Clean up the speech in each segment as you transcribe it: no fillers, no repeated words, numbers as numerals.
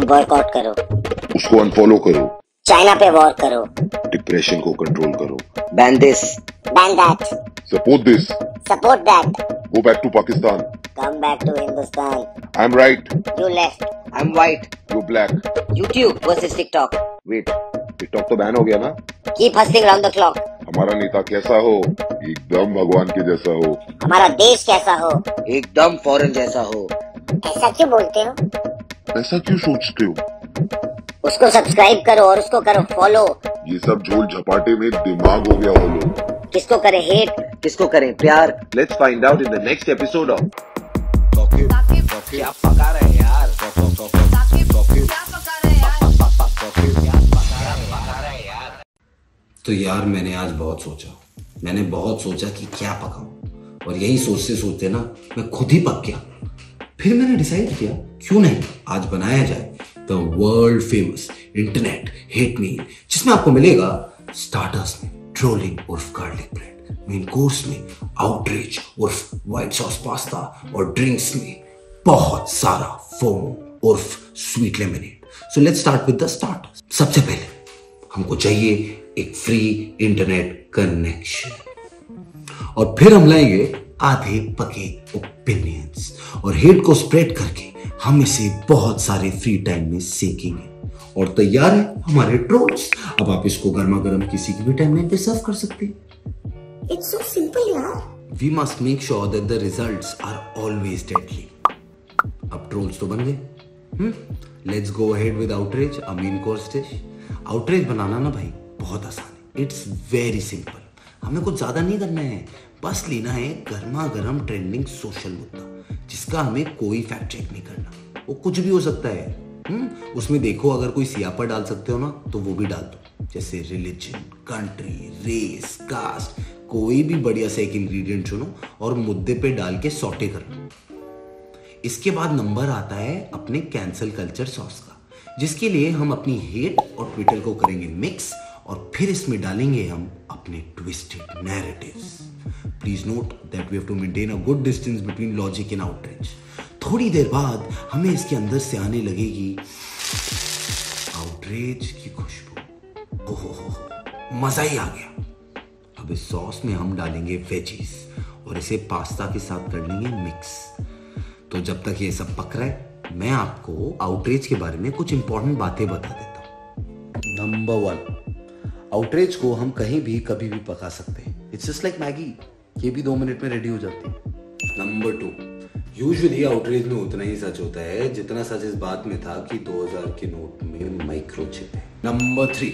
को बॉयकॉट करो, उसको अनफॉलो करो, चाइना पे वॉर करो, डिप्रेशन को कंट्रोल करो, ban this, ban that, support this, support that, go back to Pakistan, come back to Hindustan, I am right, you left, I am white, you black, YouTube versus TikTok, wait, TikTok तो ban हो गया ना, keep hustling round the clock, हमारा नेता कैसा हो, एकदम भगवान के जैसा हो, हमारा देश कैसा हो, एकदम फॉरेन जैसा हो, ऐसा क्यों बोलते हो, ऐसा क्यों सोचते हो, उसको सब्सक्राइब करो और उसको करो फॉलो, ये सब झोल झपाटे में दिमाग हो गया हो लोग, किसको करे हेट, किसको करे प्यार, let's find out in the next episode of Saqib. क्या पका रहे हैं यार, तो यार मैंने आज बहुत सोचा कि क्या पकाऊं, और यही सोचते सोचते ना मैं खुद ही पक गया। फिर मैंने डिसाइड किया क्यों नहीं आज बनाया जाए the world famous internet hit meal, जिसमें आपको मिलेगा स्टार्टर्स में ट्रोलिंग उर्फ गार्लिक ब्रेड, मेन कोर्स में आउटरीच उर्फ व्हाइट सॉस पास्ता, और ड्रिंक्स में बहुत सारा फोमो उर्फ sweet lemonade. So let's start with the starters. सबसे पहले हमको चाहिए एक फ्री इंटरनेट कनेक्शन, और फिर हम लाएंगे आधे पके ओपिनियंस, और हेट को स्प्रेड करके हम इसे बहुत सारे फ्री टाइम में सीखेंगे, और तैयार है हमारे ट्रोल्स। अब आप इसको गर्मा गर्म किसी की भी टाइमलाइन पे सर्व कर सकते हैं। इट्स सो सिंपल यार। We must make sure that the results are always deadly. अब ट्रोल्स तो बन गए, let's go ahead with outreach, a main course dish. Outreach बनाना ना भाई बहुत आसान है, इट्स वेरी सिंपल। हमें कुछ ज़्यादा नहीं करना है, बस लेना है गर्मा गर्म ट्रेंडिंग सोशल मुद्दा जिसका हमें कोई फैक्ट चेक नहीं करना, वो कुछ भी हो सकता है। उसमें देखो अगर कोई सियापा डाल सकते हो ना तो वो भी डाल दो, जैसे रिलीजन, कंट्री, रेस, कास्ट, कोई भी बढ़िया सा एक इंग्रेडिएंट चुनो और मुद्दे पे डाल के सॉटे करना। इसके बाद नंबर आता है अपने कैंसल कल्चर सॉस का, जिसके लिए हम अपनी हेट और ट्विटर को करेंगे मिक्स, और फिर इसमें डालेंगे हम अपने twisted narratives. Please note that we have to maintain a good distance between logic and outreach. थोड़ी देर बाद हमें इसके अंदर से आने लगेगी आउटरीच की खुशबू, ओहो मजा ही आ गया। अब इस सॉस में हम डालेंगे वेजीज और इसे पास्ता के साथ कर लेंगे मिक्स। तो जब तक ये सब पक रहा है मैं आपको आउटरीच के बारे में कुछ इंपॉर्टेंट बातें बता देता हूँ। नंबर 1, आउटरीच को हम कहीं भी कभी भी पका सकते हैं, इट्स जस्ट लाइक मैगी, ये भी 2 मिनट में रेडी हो जाती है। नंबर 2, यूजुअली आउटरीच में उतना ही सच होता है जितना सच इस बात में था कि 2000 के नोट में माइक्रोचिप है। नंबर 3,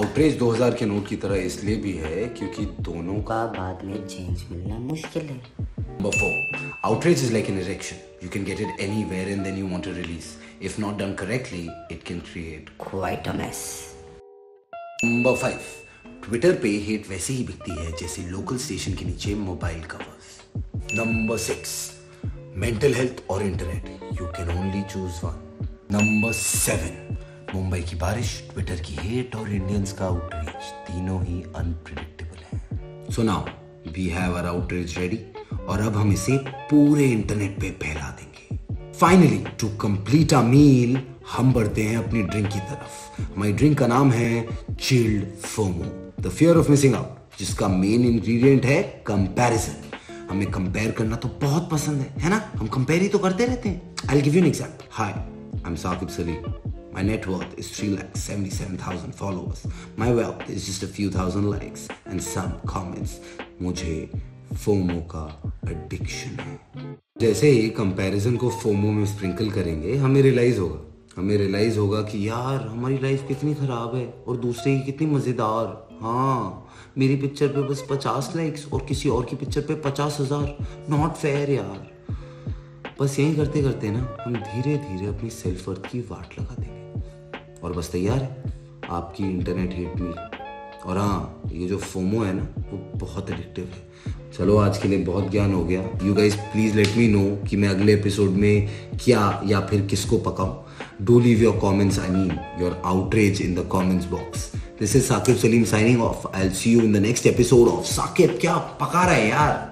आउटरीच 2000 के नोट की तरह इसलिए भी है क्योंकि दोनों का बाद में चेंज मिलना मुश्किल है। Number 4, outrage is like an erection. You can get it anywhere and then you want to release. If not done correctly, it can create quite a mess. Number 5, Twitter पे हेट वैसे ही बिकती है जैसे local station के नीचे mobile covers. Number 6, mental health और internet, you can only choose one. Number 7, Mumbai की बारिश, ट्विटर की हेट और इंडियंस का आउटरीच, तीनों ही अनप्रिडिक्टेबल हैं। So now we have our outrage ready. और अब हम इसे पूरे इंटरनेट पे फैला देंगे। Finally to complete a meal हम बढ़ते हैं अपनी ड्रिंक की तरफ। हमारी ड्रिंक का नाम है chilled FOMO, the fear of missing out, जिसका मेन इंग्रेडिएंट है कंपैरिजन। हमें कंपेयर करना तो बहुत पसंद है ना, हम कंपेयर ही तो करते रहते हैं। I will give you an example. Hi I am Saqib Salim, my net worth is 3,77,000 followers, my wealth is just a few thousand likes and some comments. मुझे फोमो का एडिक्शन है। जैसे ही कंपैरिजन को फोमो में स्प्रिंकल करेंगे हमें रियलाइज होगा कि यार हमारी लाइफ कितनी खराब है और दूसरे की कितनी मजेदार। हाँ, मेरी पिक्चर पे बस 50 लाइक्स और किसी और की पिक्चर पे 50,000, नॉट फेयर यार। बस यही करते करते ना हम धीरे धीरे अपनी सेल्फ वर्थ की वाट लगा देंगे, और बस तैयार है आपकी इंटरनेट हेट मील। और हाँ, ये जो फोमो है ना वो बहुत एडिक्टिव है। चलो आज के लिए बहुत ज्ञान हो गया। You guys please let me know कि मैं अगले एपिसोड में क्या या फिर किसको पकाऊं। Do leave your comments, I mean your outreach in the comments box. This is Saqib Salim signing off. I will see you in the next episode of Saqib क्या पका रहा है यार।